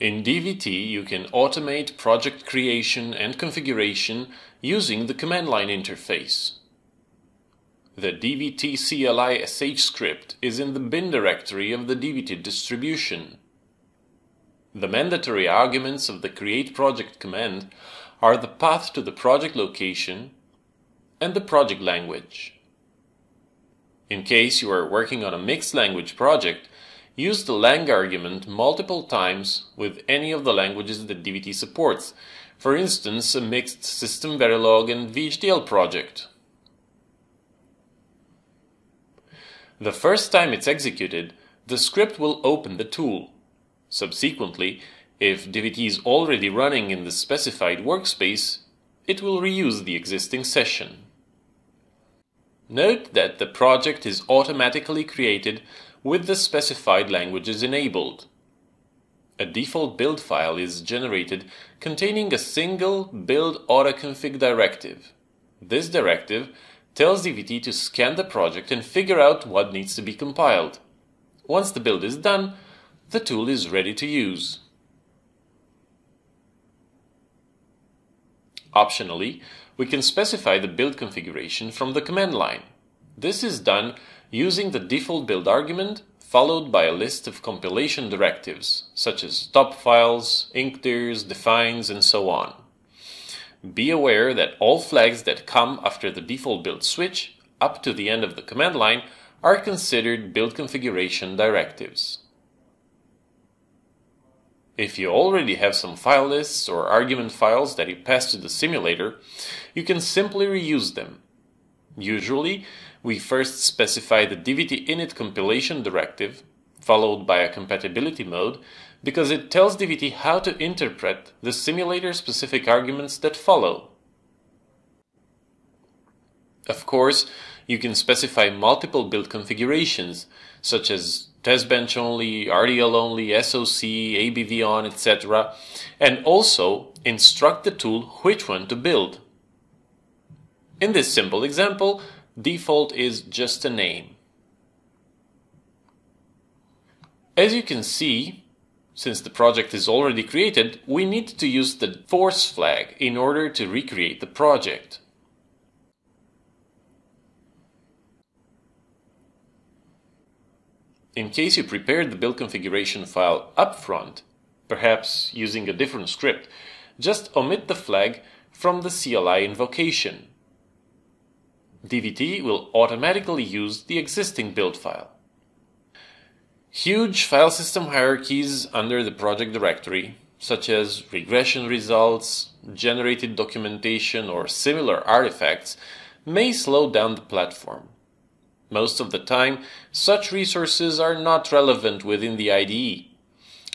In DVT, you can automate project creation and configuration using the command line interface. The DVT-CLI-SH script is in the bin directory of the DVT distribution. The mandatory arguments of the create project command are the path to the project location and the project language. In case you are working on a mixed language project, use the lang argument multiple times with any of the languages that DVT supports, for instance, a mixed System Verilog and VHDL project. The first time it's executed, the script will open the tool. Subsequently, if DVT is already running in the specified workspace, it will reuse the existing session. Note that the project is automatically created with the specified languages enabled. A default build file is generated containing a single build autoconfig directive. This directive tells DVT to scan the project and figure out what needs to be compiled. Once the build is done, the tool is ready to use. Optionally, we can specify the build configuration from the command line. This is done using the default build argument followed by a list of compilation directives such as top files, inctirs, defines, and so on. Be aware that all flags that come after the default build switch up to the end of the command line are considered build configuration directives. If you already have some file lists or argument files that you pass to the simulator, you can simply reuse them. Usually, we first specify the DVT init compilation directive, followed by a compatibility mode, because it tells DVT how to interpret the simulator-specific arguments that follow. Of course, you can specify multiple build configurations, such as test bench only, RDL only, SOC, ABV on, etc., and also instruct the tool which one to build. In this simple example, default is just a name. As you can see, since the project is already created, we need to use the force flag in order to recreate the project. In case you prepared the build configuration file upfront, perhaps using a different script, just omit the flag from the CLI invocation. DVT will automatically use the existing build file. Huge file system hierarchies under the project directory, such as regression results, generated documentation, or similar artifacts, may slow down the platform. Most of the time, such resources are not relevant within the IDE.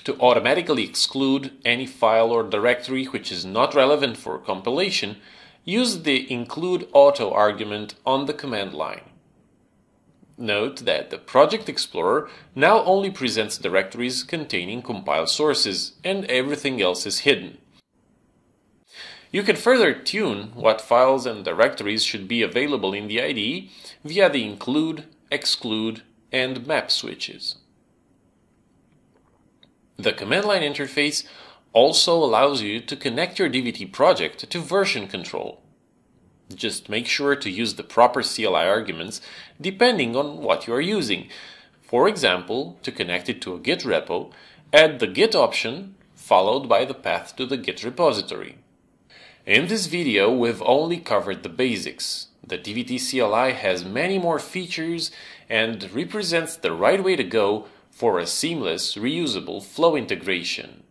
To automatically exclude any file or directory which is not relevant for compilation, use the include auto argument on the command line. Note that the Project Explorer now only presents directories containing compiled sources, and everything else is hidden. You can further tune what files and directories should be available in the IDE via the include, exclude, and map switches. The command line interface also allows you to connect your DVT project to version control. Just make sure to use the proper CLI arguments depending on what you are using. For example, to connect it to a Git repo, add the Git option followed by the path to the Git repository. In this video, we've only covered the basics. The DVT CLI has many more features and represents the right way to go for a seamless, reusable flow integration.